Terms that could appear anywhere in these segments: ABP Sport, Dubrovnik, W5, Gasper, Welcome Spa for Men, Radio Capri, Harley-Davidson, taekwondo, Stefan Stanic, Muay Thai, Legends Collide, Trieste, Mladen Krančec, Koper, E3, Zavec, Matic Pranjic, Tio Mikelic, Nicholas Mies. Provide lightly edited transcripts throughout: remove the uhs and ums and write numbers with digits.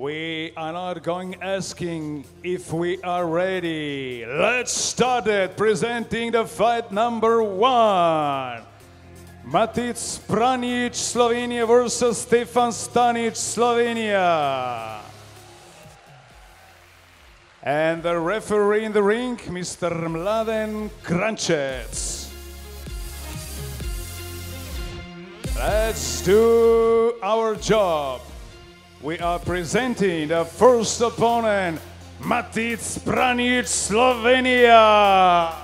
We are not asking if we are ready. Let's start it. Presenting the fight number one. Matic Pranjic, Slovenia versus Stefan Stanic, Slovenia. And the referee in the ring, Mr. Mladen Krančec. Let's do our job. We are presenting the first opponent, Matic Pranjic, Slovenia.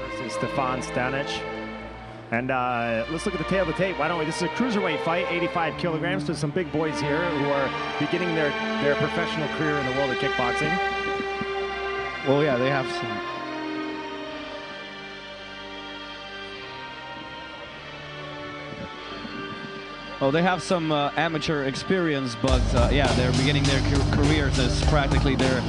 Versus Stefan Stanic. And let's look at the tail of the tape, why don't we? This is a cruiserweight fight, 85 kilograms, so some big boys here who are beginning their professional career in the world of kickboxing. Well, yeah, they have some. Oh, they have some amateur experience, but yeah, they're beginning their careers as practically their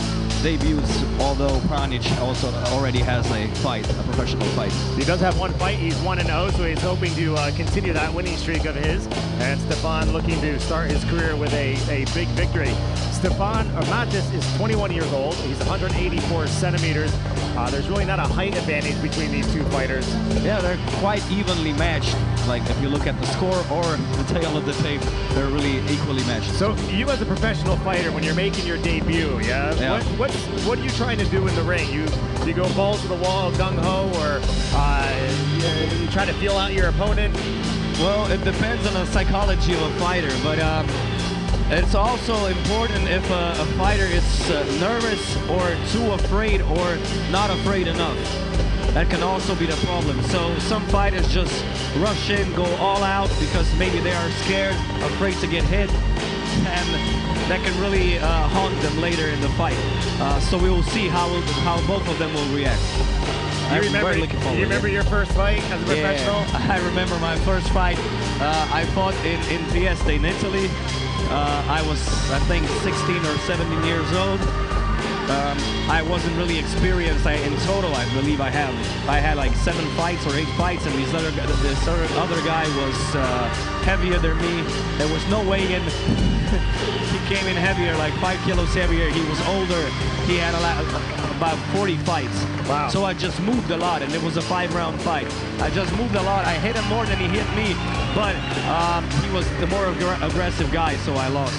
debuts, although Pranjic also already has a fight, a professional fight. He does have one fight, he's 1-0, so he's hoping to continue that winning streak of his, and Stefan looking to start his career with a big victory. Stefan Matic is 21 years old, he's 184 centimeters. There's really not a height advantage between these two fighters. Yeah, they're quite evenly matched. Like, if you look at the score or the tail of the tape, they're really equally matched. So, you as a professional fighter, when you're making your debut, yeah? What are you trying to do in the ring? You go balls to the wall, gung-ho, or you try to feel out your opponent? Well, it depends on the psychology of a fighter, but it's also important if a fighter is nervous or too afraid or not afraid enough. That can also be the problem. So some fighters just rush in, go all out because maybe they are scared, afraid to get hit, and that can really haunt them later in the fight. So we will see how both of them will react. You remember your first fight as a professional? Yeah, I remember my first fight. I fought in Trieste in Italy. I was, I think, 16 or 17 years old. I wasn't really experienced. In total, I believe I had like 7 fights or 8 fights, and this other guy was heavier than me. There was no weigh-in. He came in heavier, like 5 kilos heavier. He was older. He had about 40 fights. Wow. So I just moved a lot, and it was a 5-round fight. I just moved a lot. I hit him more than he hit me, but he was the more aggressive guy, so I lost.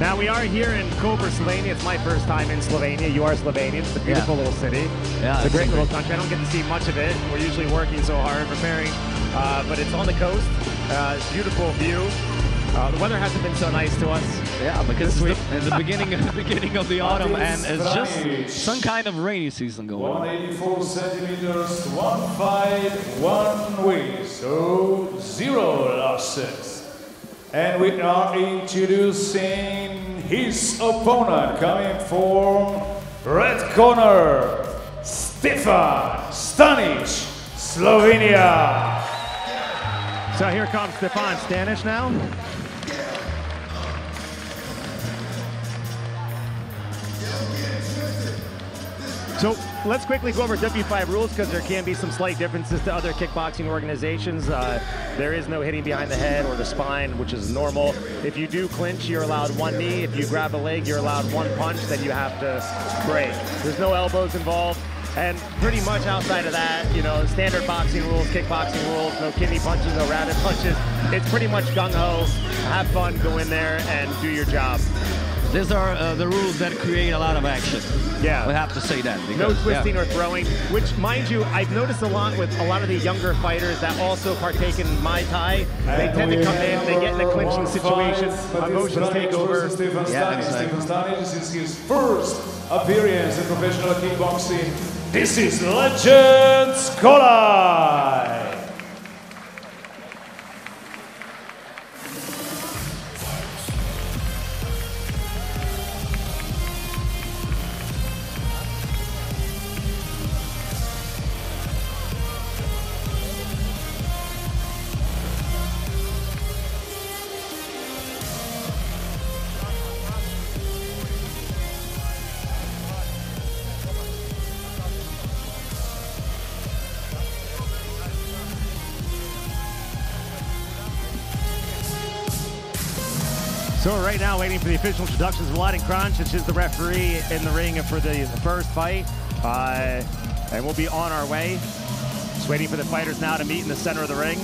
Now we are here in Koper, Slovenia. It's my first time in Slovenia. You are Slovenian. It's a beautiful little city. Yeah, it's a great little country. I don't get to see much of it. We're usually working so hard, preparing, but it's on the coast. Beautiful view. The weather hasn't been so nice to us. Yeah, because it's the beginning of the autumn, and it's just some kind of rainy season going on. 184 centimeters, 1 fight, 1 week, so 0 losses. And we are introducing his opponent, coming from red corner, Stefan Stanic, Slovenia. So here comes Stefan Stanic now. So let's quickly go over W5 rules, because there can be some slight differences to other kickboxing organizations. There is no hitting behind the head or the spine, which is normal. If you do clinch, you're allowed 1 knee. If you grab a leg, you're allowed 1 punch that you have to break. There's no elbows involved. And pretty much outside of that, you know, standard boxing rules, kickboxing rules, no kidney punches, no rounded punches. It's pretty much gung-ho. Have fun, go in there, and do your job. These are the rules that create a lot of action. Yeah. We have to say that. Because, no twisting or throwing, which, mind you, I've noticed a lot with a lot of the younger fighters that also partake in Muay Thai. They tend to come in, they get in a clinching situation, emotions take over. Stefan Stanic, this is his first appearance in professional kickboxing. This is Legends Collide! So we're right now waiting for the official introductions. Mladen Krančec is the referee in the ring for the first fight. And we'll be on our way. Just waiting for the fighters now to meet in the center of the ring.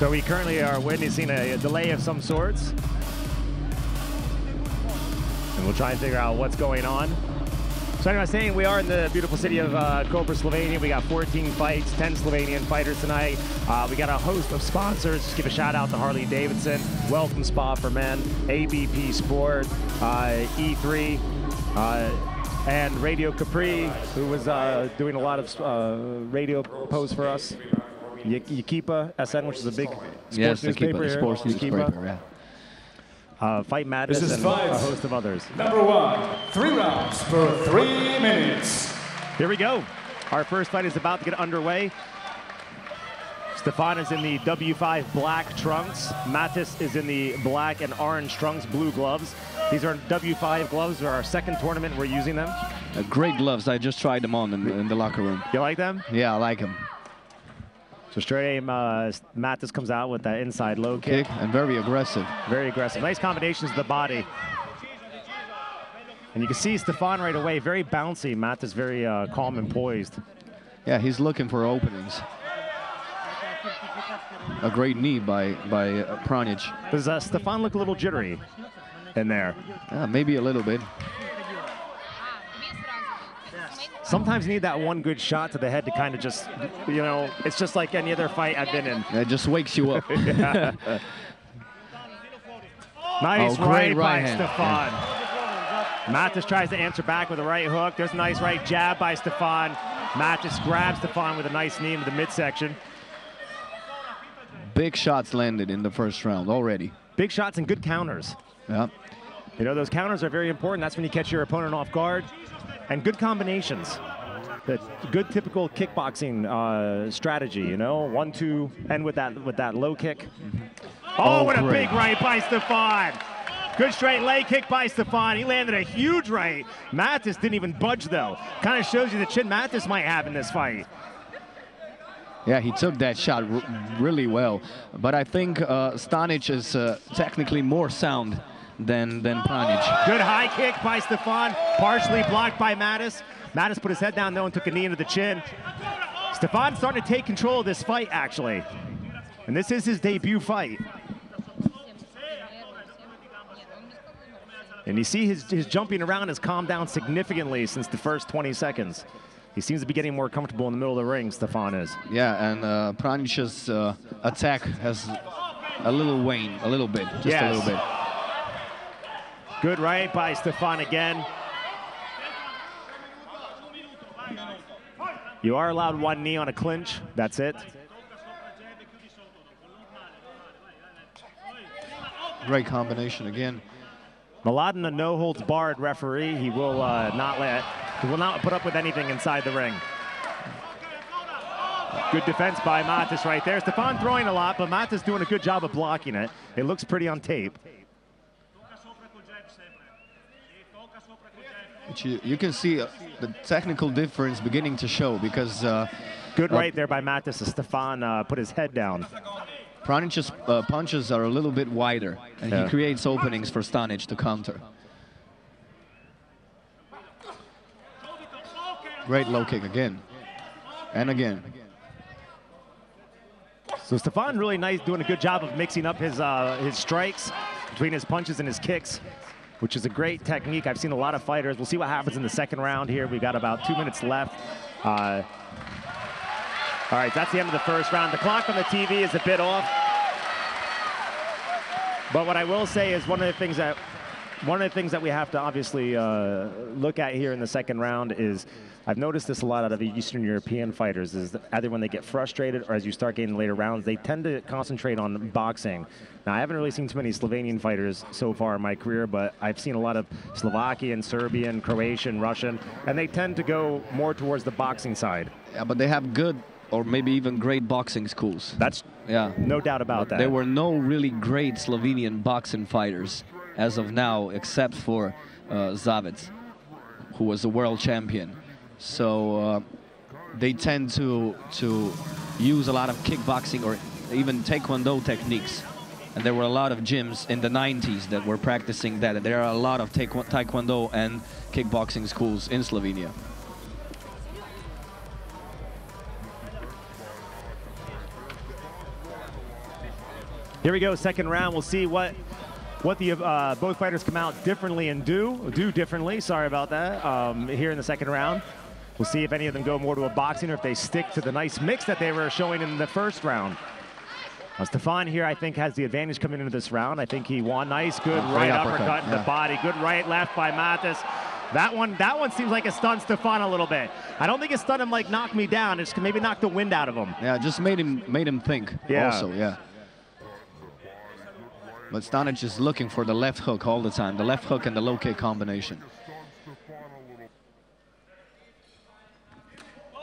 So we currently are witnessing a delay of some sorts. And we'll try and figure out what's going on. So like I was saying, we are in the beautiful city of Koper, Slovenia. We got 14 fights, 10 Slovenian fighters tonight. We got a host of sponsors. Just give a shout out to Harley-Davidson, Welcome Spa for Men, ABP Sport, E3, and Radio Capri, who was doing a lot of radio posts for us. Yakipa SN, which is a big sports newspaper here. Sports newspaper, yeah. Fight Madness and a host of others. Number one, 3 rounds for 3 minutes. Here we go. Our first fight is about to get underway. Stefan is in the W5 black trunks. Matis is in the black and orange trunks, blue gloves. These are W5 gloves. They're our second tournament. We're using them. Great gloves. I just tried them on in the locker room. You like them? Yeah, I like them. So straight aim, Matis comes out with that inside low kick. And very aggressive. Very aggressive. Nice combinations of the body. And you can see Stefan right away, very bouncy. Matis very calm and poised. Yeah, he's looking for openings. A great knee by Pranjic. Does Stefan look a little jittery in there? Maybe a little bit. Sometimes you need that one good shot to the head to kind of just, you know, it's just like any other fight I've been in. It just wakes you up. Nice right by Stefan. Matis tries to answer back with a right hook. There's a nice right jab by Stefan. Matis grabs Stefan with a nice knee into the midsection. Big shots landed in the first round already. Big shots and good counters. Yeah. You know, those counters are very important. That's when you catch your opponent off guard. And good combinations. The good typical kickboxing strategy, you know, 1-2, end with that low kick. Oh, what great. A big right by Stefan. Good straight leg kick by Stefan. He landed a huge right. Matis didn't even budge though. Kind of shows you the chin Matis might have in this fight. Yeah, he took that shot really well. But I think Stanic is technically more sound than Pranjic. Good high kick by Stefan, partially blocked by Matis. Matis put his head down though and took a knee into the chin. Stefan's starting to take control of this fight actually. And this is his debut fight. And you see his jumping around has calmed down significantly since the first 20 seconds. He seems to be getting more comfortable in the middle of the ring, Stefan is. Yeah, and Pranjic's attack has a little waned, a little bit, just a little bit. Good right by Stefan again. You are allowed one knee on a clinch. That's it. Great combination again. Mladen, a no-holds-barred referee. He will not put up with anything inside the ring. Good defense by Matis right there. Stefan throwing a lot, but Matis doing a good job of blocking it. It looks pretty on tape. You can see the technical difference beginning to show because... good right there by Matis. Stefan put his head down. Pranjic's punches are a little bit wider, and he creates openings for Stanic to counter. Great low kick again. And again. So Stefan really nice, doing a good job of mixing up his strikes between his punches and his kicks, which is a great technique. I've seen a lot of fighters. We'll see what happens in the second round here. We've got about 2 minutes left. All right, that's the end of the first round. The clock on the TV is a bit off. But what I will say is one of the things that One of the things that we have to obviously look at here in the second round is, I've noticed this a lot out of the Eastern European fighters, is that either when they get frustrated or as you start getting later rounds, they tend to concentrate on boxing. Now, I haven't really seen too many Slovenian fighters so far in my career, but I've seen a lot of Slovakian, Serbian, Croatian, Russian, and they tend to go more towards the boxing side. Yeah, but they have good or maybe even great boxing schools. That's, yeah, no doubt about that. There were no really great Slovenian boxing fighters as of now, except for Zavec, who was a world champion. So they tend to use a lot of kickboxing or even taekwondo techniques. And there were a lot of gyms in the 90s that were practicing that. And there are a lot of taekwondo and kickboxing schools in Slovenia. Here we go, second round. We'll see what the both fighters come out differently and do differently, sorry about that, here in the second round. We'll see if any of them go more to a boxing or if they stick to the nice mix that they were showing in the first round. Now, Stefan here, I think, has the advantage coming into this round. I think he won. Nice, good right uppercut in the body. Good right, left by Matic. That one seems like it stunned Stefan a little bit. I don't think it stunned him like knock me down. It's maybe knocked the wind out of him. Yeah, just made him think also, yeah. But Stanic is looking for the left hook all the time, the left hook and the low kick combination.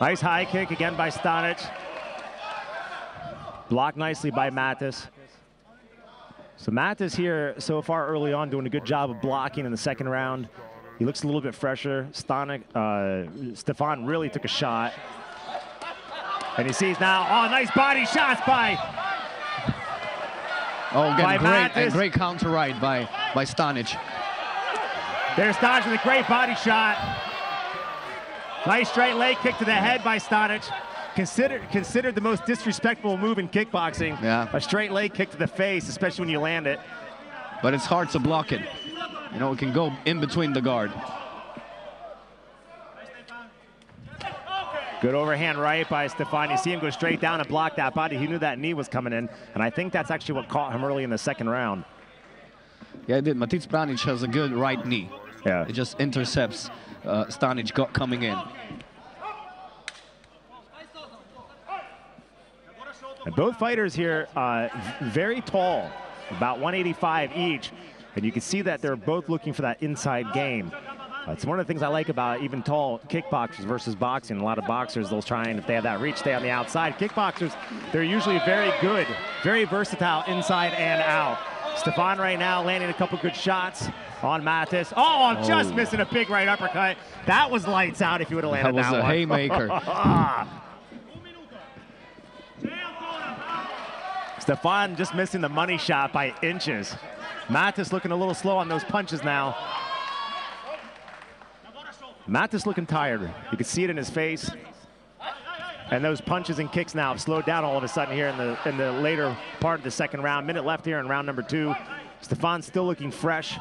Nice high kick again by Stanic. Blocked nicely by Matic. So Matic here so far early on doing a good job of blocking in the second round. He looks a little bit fresher. Stefan really took a shot. And he sees now, oh, nice body shots by... Oh, again, great counter right by Stanic. There's Stanic with a great body shot. Nice straight leg kick to the head by Stanic. Considered the most disrespectful move in kickboxing. Yeah. A straight leg kick to the face, especially when you land it. But it's hard to block it. You know, it can go in between the guard. Good overhand right by Stefan. You see him go straight down and block that body. He knew that knee was coming in, and I think that's actually what caught him early in the second round. Yeah, it did. Matic Pranjic has a good right knee. Yeah. It just intercepts Stanic coming in. And both fighters here very tall, about 185 each, and you can see that they're both looking for that inside game. It's one of the things I like about even tall kickboxers versus boxing. A lot of boxers, they'll try and if they have that reach, stay on the outside. Kickboxers, they're usually very good, very versatile inside and out. Stefan right now landing a couple good shots on Matic. Oh, I'm just missing a big right uppercut. That was lights out if you would have landed that one. That was a haymaker. Stefan just missing the money shot by inches. Matic looking a little slow on those punches now. Matic looking tired. You can see it in his face. And those punches and kicks now have slowed down all of a sudden here in the later part of the second round. Minute left here in round number 2. Stefan still looking fresh.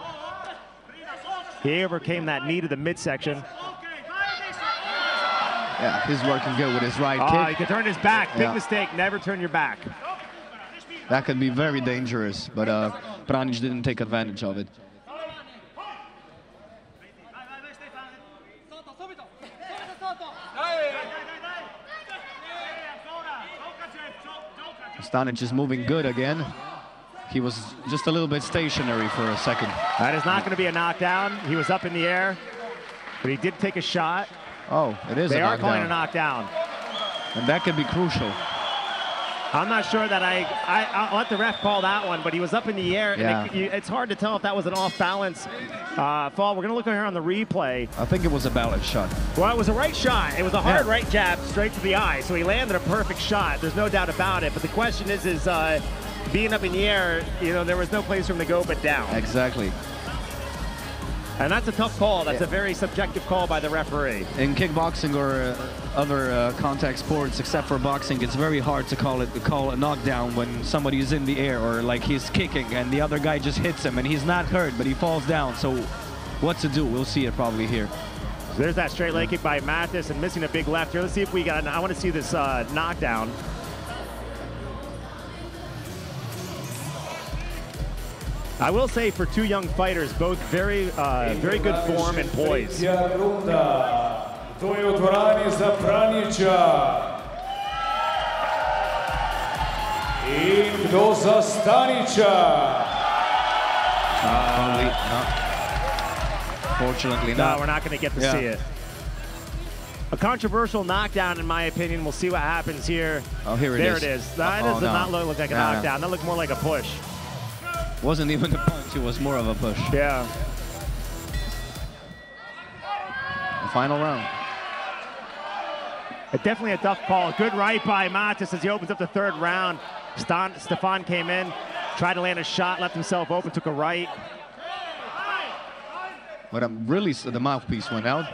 He overcame that knee to the midsection. Yeah, he's working good with his right kick. He can turn his back. Big mistake. Never turn your back. That could be very dangerous, but Pranjic didn't take advantage of it. Stanic is moving good again. He was just a little bit stationary for a second. That is not going to be a knockdown. He was up in the air, but he did take a shot. Oh, it is a knockdown. They are calling a knockdown. And that could be crucial. I'm not sure that I'll let the ref call that one, but he was up in the air. Yeah. And it's hard to tell if that was an off-balance fall. We're going to look here on the replay. I think it was a balance shot. Well, it was a right shot. It was a hard right jab straight to the eye, so he landed a perfect shot. There's no doubt about it. But the question is being up in the air, you know, there was no place for him to go but down. Exactly. And that's a tough call. That's a very subjective call by the referee. In kickboxing or other contact sports, except for boxing, it's very hard to call a knockdown when somebody is in the air or like he's kicking and the other guy just hits him and he's not hurt, but he falls down. So what to do? We'll see it probably here. So there's that straight leg kick by Matic and missing a big left here. Let's see if we got I want to see this knockdown. I will say, for two young fighters, both very good form and poise. Fortunately not. No, we're not going to get to see it. A controversial knockdown, in my opinion. We'll see what happens here. Oh, here it is. There it is. That does not look like a knockdown. That looked more like a push. Wasn't even a punch. It was more of a push. Yeah. The final round. Definitely a tough call. Good right by Matic as he opens up the third round. Stefan came in, tried to land a shot, left himself open, took a right. But I'm really, the mouthpiece went out.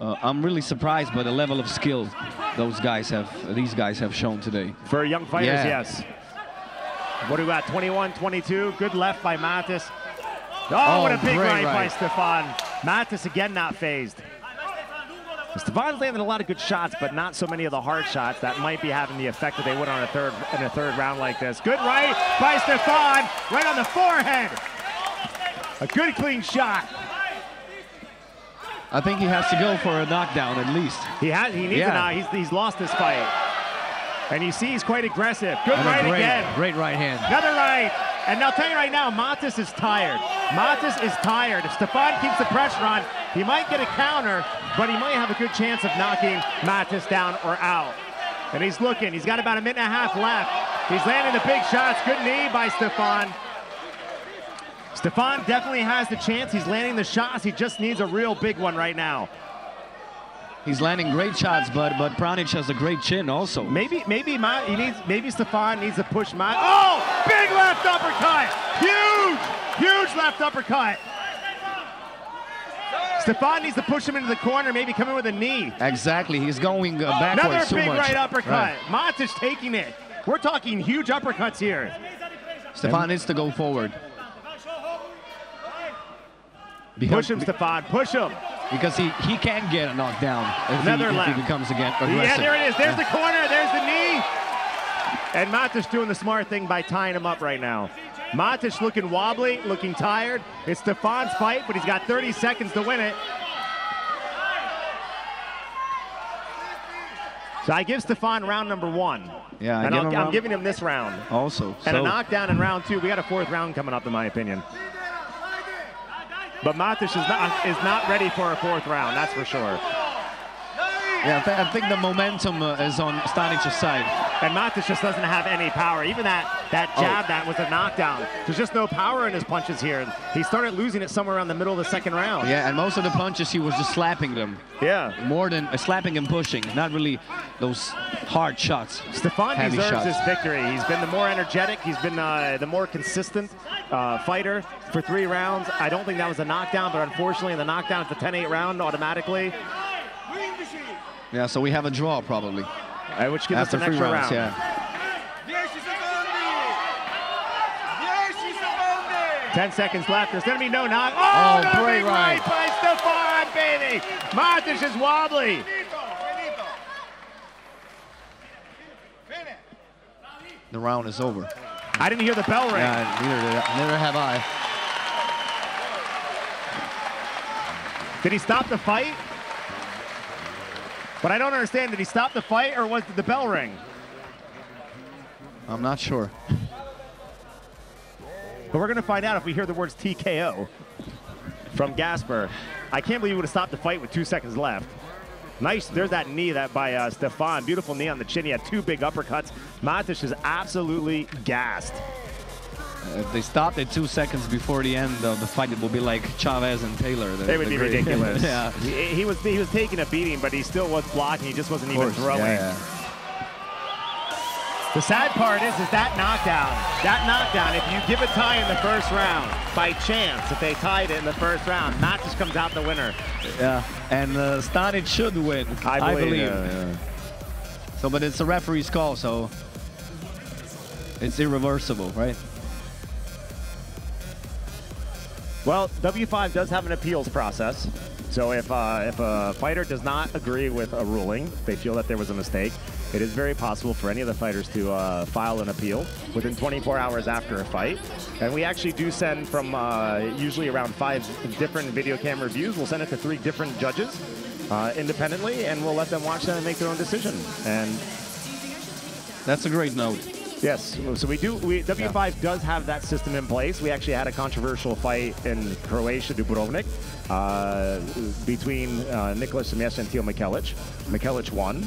I'm really surprised by the level of skill those guys have, these guys have shown today. For young fighters, yes. What do we got, 21, 22? Good left by Matic. Oh, what a big right by Stefan. Matic again not phased. Stefan's landed a lot of good shots, but not so many of the hard shots that might be having the effect that they would on a third round like this. Good right by Stefan, right on the forehead. A good clean shot. I think he has to go for a knockdown at least. He needs a knock. He's lost this fight. And you see he's quite aggressive. Good right again. Great right hand. Another right. And I'll tell you right now, Matic is tired. Matic is tired. If Stefan keeps the pressure on, he might get a counter, but he might have a good chance of knocking Matic down or out. And he's looking. He's got about a minute and a half left. He's landing the big shots. Good knee by Stefan. Stefan definitely has the chance. He's landing the shots. He just needs a real big one right now. He's landing great shots, but Pranjic has a great chin also. Maybe Stefan needs to push Matic. Oh, big left uppercut! Huge, huge left uppercut. Stefan needs to push him into the corner, maybe come in with a knee. Exactly, he's going backwards. Another big right uppercut. Right. Matic taking it. We're talking huge uppercuts here. Stefan needs to go forward. Push him, Stefan, push him. Because he can get a knockdown if he becomes aggressive. Yeah, there it is. There's the corner. There's the knee. And Matic doing the smart thing by tying him up right now. Matic looking wobbly, looking tired. It's Stefan's fight, but he's got 30 seconds to win it. So I give Stefan round number one. Yeah, and I'm giving him this round. Also. And a knockdown in round two. We got a fourth round coming up, in my opinion. But Matic is not ready for a fourth round, that's for sure. Yeah, I think the momentum is on Stanic's side. And Matic just doesn't have any power. Even that jab, that was a knockdown. There's just no power in his punches here. He started losing it somewhere around the middle of the second round. Yeah, and most of the punches, he was just slapping them. Yeah. More than slapping and pushing, not really those hard shots. Stefan deserves this victory. He's been the more energetic. He's been the more consistent fighter for three rounds. I don't think that was a knockdown, but unfortunately, in the knockdown, it's a 10-8 round automatically. Yeah, so we have a draw probably. Which gives us an extra round. Yeah. 10 seconds left. There's going to be no knock. Oh, great right by Stefan, baby. Matic is wobbly. The round is over. I didn't hear the bell ring. Yeah, neither have I. Did he stop the fight? But I don't understand, did he stop the fight or was it the bell ring? I'm not sure. But we're going to find out if we hear the words TKO from Gasper. I can't believe he would have stopped the fight with 2 seconds left. Nice, there's that knee by Stefan. Beautiful knee on the chin. He had two big uppercuts. Matic is absolutely gassed. If they stopped it 2 seconds before the end of the fight, it will be like Chavez and Taylor. They would be ridiculous. Yeah. He was taking a beating, but he still was blocking. He just wasn't even throwing. Yeah. The sad part is that knockdown, if you give a tie in the first round, by chance, if they tied it in the first round, Matic comes out the winner. Yeah, and Stanic should win, I believe. Yeah. So, but it's a referee's call, so it's irreversible, right? Well, W5 does have an appeals process. So if a fighter does not agree with a ruling, they feel that there was a mistake, it is very possible for any of the fighters to file an appeal within 24 hours after a fight. And we actually do send from usually around 5 different video camera views. We'll send it to 3 different judges independently, and we'll let them watch that and make their own decision. And that's a great note. Yes, so we do. W5 does have that system in place. We actually had a controversial fight in Croatia, Dubrovnik, between Nicholas Mies and Tio Mikelic. Mikelic won,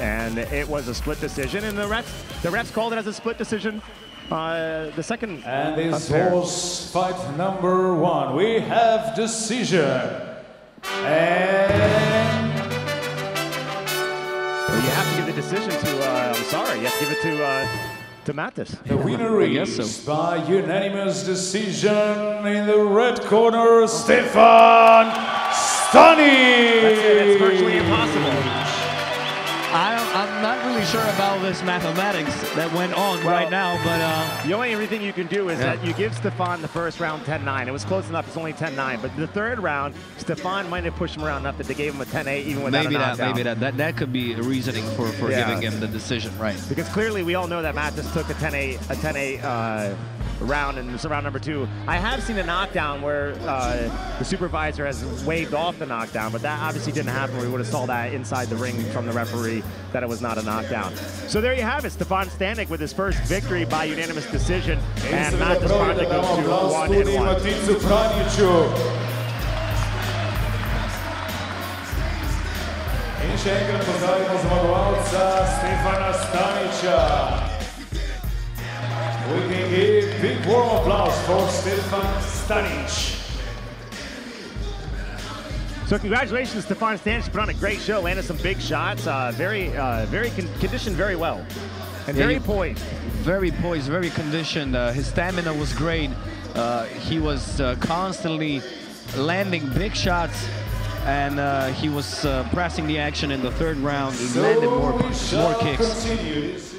and it was a split decision. And the refs called it as a split decision. The second. And this was fight number 1. We have decision. And you have to give the decision to. I'm sorry, you have to give it to Mattis. The winner is by unanimous decision in the red corner, Stefan Stanic. That's it. It's virtually impossible. I'm not really sure about this mathematics that went on right now, but the only thing you can do is that you give Stefan the first round 10-9. It was close enough. It's only 10-9, but the third round, Stefan might have pushed him around enough that they gave him a 10-8 even without a knockout. Maybe that could be a reasoning for giving him the decision, right? Because clearly we all know that Mattis took a 10-8 round in round number 2. I have seen a knockdown where the supervisor has waved off the knockdown, but that obviously didn't happen. We would have saw that inside the ring from the referee that it was not a knockdown. So there you have it, Stefan Stanic with his first victory by unanimous decision, and Matic Pranjic goes to 1-1. We can give big warm applause for Stefan Stanic. So congratulations, Stefan Stanic. You put on a great show, landed some big shots. Very conditioned very well. And very poised. Very poised, very conditioned. His stamina was great. He was constantly landing big shots. And he was pressing the action in the third round. He landed more kicks.